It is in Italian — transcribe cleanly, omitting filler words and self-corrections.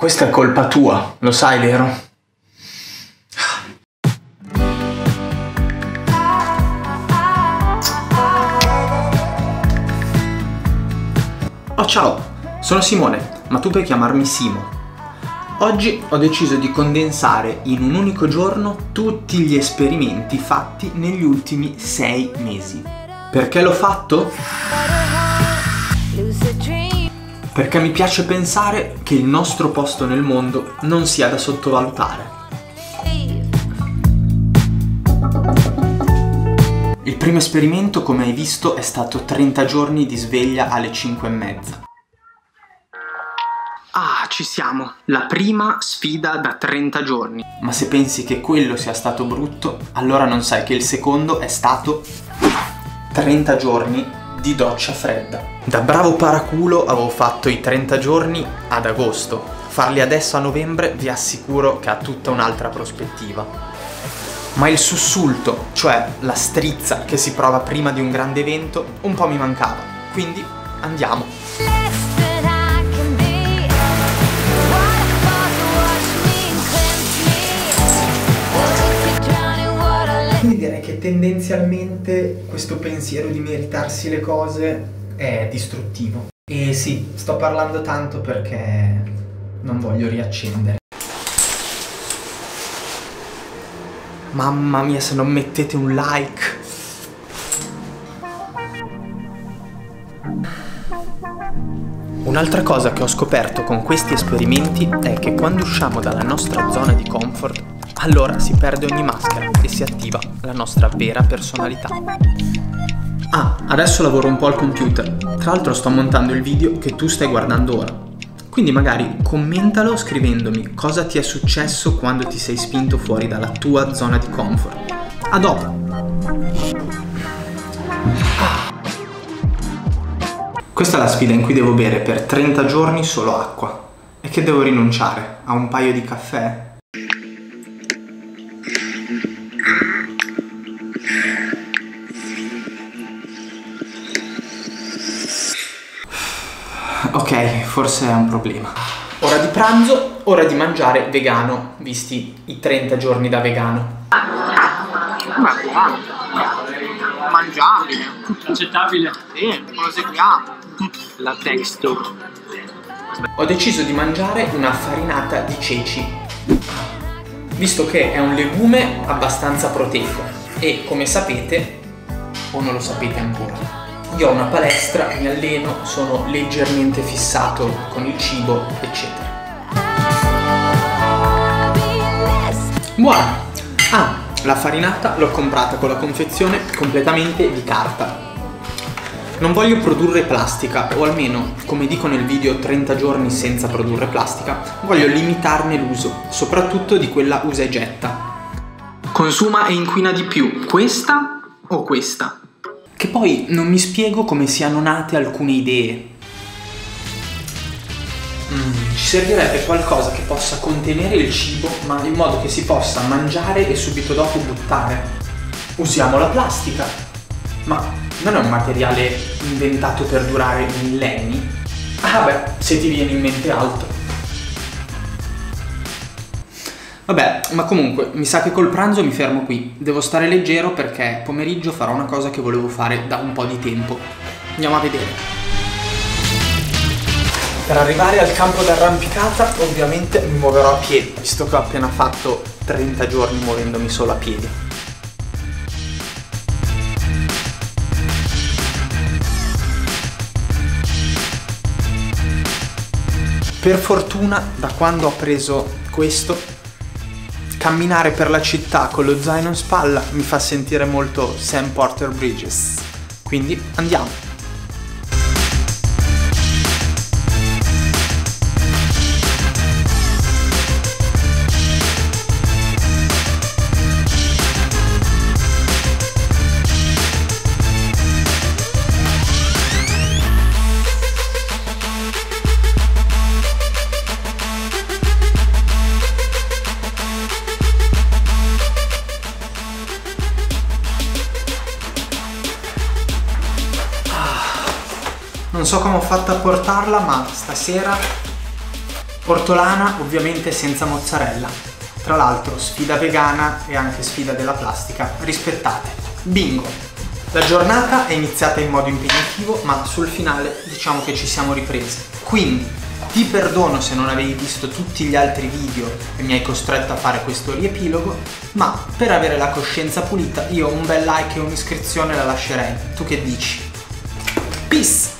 Questa è colpa tua, lo sai, vero? Oh, ciao, sono Simone, ma tu puoi chiamarmi Simo. Oggi ho deciso di condensare in un unico giorno tutti gli esperimenti fatti negli ultimi 6 mesi. Perché l'ho fatto? Perché mi piace pensare che il nostro posto nel mondo non sia da sottovalutare. Il primo esperimento, come hai visto, è stato 30 giorni di sveglia alle 5:30. Ah, ci siamo! La prima sfida da 30 giorni. Ma se pensi che quello sia stato brutto, allora non sai che il secondo è stato 30 giorni di doccia fredda. Da bravo paraculo avevo fatto i 30 giorni ad agosto. Farli adesso a novembre vi assicuro che ha tutta un'altra prospettiva. Ma il sussulto, cioè la strizza che si prova prima di un grande evento, un po' mi mancava. Quindi andiamo! Quindi direi che tendenzialmente questo pensiero di meritarsi le cose è distruttivo. E sì, sto parlando tanto perché non voglio riaccendere. Mamma mia, se non mettete un like! Un'altra cosa che ho scoperto con questi esperimenti è che quando usciamo dalla nostra zona di comfort, allora si perde ogni maschera e si attiva la nostra vera personalità. Ah, adesso lavoro un po' al computer. Tra l'altro sto montando il video che tu stai guardando ora. Quindi magari commentalo scrivendomi cosa ti è successo quando ti sei spinto fuori dalla tua zona di comfort. A dopo! Questa è la sfida in cui devo bere per 30 giorni solo acqua. E che devo rinunciare? A un paio di caffè? Ok, forse è un problema. Ora di pranzo, ora di mangiare vegano, visti i 30 giorni da vegano. Mangiabile, accettabile, sì, proseguiamo. La texture. Ho deciso di mangiare una farinata di ceci, visto che è un legume abbastanza proteico e, come sapete, o non lo sapete ancora, io ho una palestra, mi alleno, sono leggermente fissato con il cibo, eccetera. Buona! Ah, la farinata l'ho comprata con la confezione completamente di carta. Non voglio produrre plastica, o almeno, come dico nel video 30 giorni senza produrre plastica, voglio limitarne l'uso, soprattutto di quella usa e getta. Consuma e inquina di più questa o questa? Che poi non mi spiego come siano nate alcune idee. Ci servirebbe qualcosa che possa contenere il cibo, ma in modo che si possa mangiare e subito dopo buttare. Usiamo la plastica, ma non è un materiale inventato per durare millenni? Ah beh, se ti viene in mente altro. Vabbè, ma comunque, mi sa che col pranzo mi fermo qui. Devo stare leggero perché pomeriggio farò una cosa che volevo fare da un po' di tempo. Andiamo a vedere. Per arrivare al campo d'arrampicata, ovviamente mi muoverò a piedi, visto che ho appena fatto 30 giorni muovendomi solo a piedi. Per fortuna, da quando ho preso questo, camminare per la città con lo zaino in spalla mi fa sentire molto Sam Porter Bridges. Quindi andiamo! Non so come ho fatto a portarla, ma stasera Ortolana ovviamente senza mozzarella, tra l'altro sfida vegana e anche sfida della plastica rispettate. Bingo! La giornata è iniziata in modo impegnativo, ma sul finale diciamo che ci siamo ripresi. Quindi ti perdono se non avevi visto tutti gli altri video e mi hai costretto a fare questo riepilogo, ma per avere la coscienza pulita io un bel like e un'iscrizione la lascerei. Tu che dici? Peace!